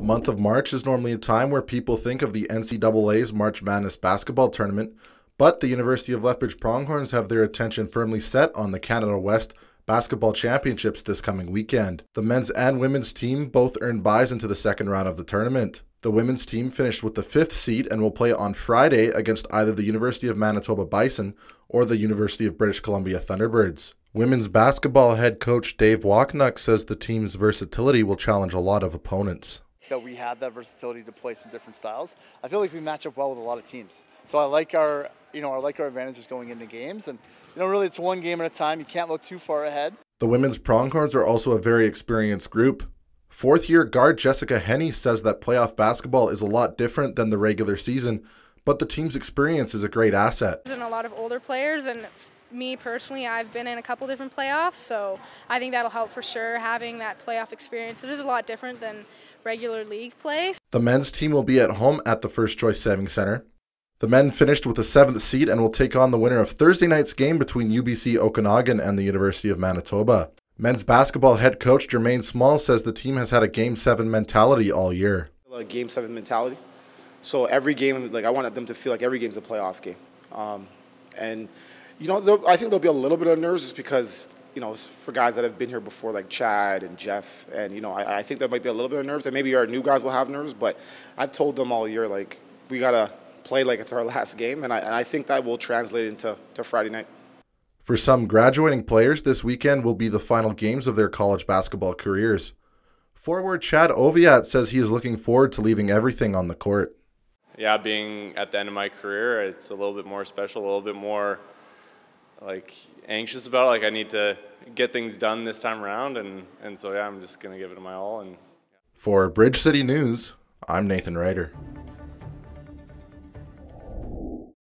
The month of March is normally a time where people think of the NCAA's March Madness basketball tournament, but the University of Lethbridge Pronghorns have their attention firmly set on the Canada West Basketball Championships this coming weekend. The men's and women's team both earned byes into the second round of the tournament. The women's team finished with the 5th seed and will play on Friday against either the University of Manitoba Bison or the University of British Columbia Thunderbirds. Women's basketball head coach Dave Wachnuck says the team's versatility will challenge a lot of opponents. That we have that versatility to play some different styles. I feel like we match up well with a lot of teams. So I like our, I like our advantages going into games, and really it's one game at a time. You can't look too far ahead. The women's Pronghorns are also a very experienced group. Fourth-year guard Jessica Henney says that playoff basketball is a lot different than the regular season, but the team's experience is a great asset. And a lot of older players, and me personally, I've been in a couple different playoffs, so I think that'll help for sure, having that playoff experience. It is a lot different than regular league play. The men's team will be at home at the First Choice Savings Center. The men finished with the 7th seed and will take on the winner of Thursday night's game between UBC Okanagan and the University of Manitoba. Men's basketball head coach Jermaine Small says the team has had a Game 7 mentality all year. A Game 7 mentality. So every game, I wanted them to feel like every game's a playoff game. I think there'll be a little bit of nerves just because, for guys that have been here before, like Chad and Jeff, and, I think there might be a little bit of nerves, and maybe our new guys will have nerves, but I've told them all year, we got to play like it's our last game, and I think that will translate into Friday night. For some graduating players, this weekend will be the final games of their college basketball careers. Forward Chad Oviatt says he is looking forward to leaving everything on the court. Yeah, being at the end of my career, it's a little bit more special, a little bit more anxious about it. I need to get things done this time around, and so yeah, I'm just gonna give it my all. And yeah. For Bridge City News, I'm Nathan Ryder.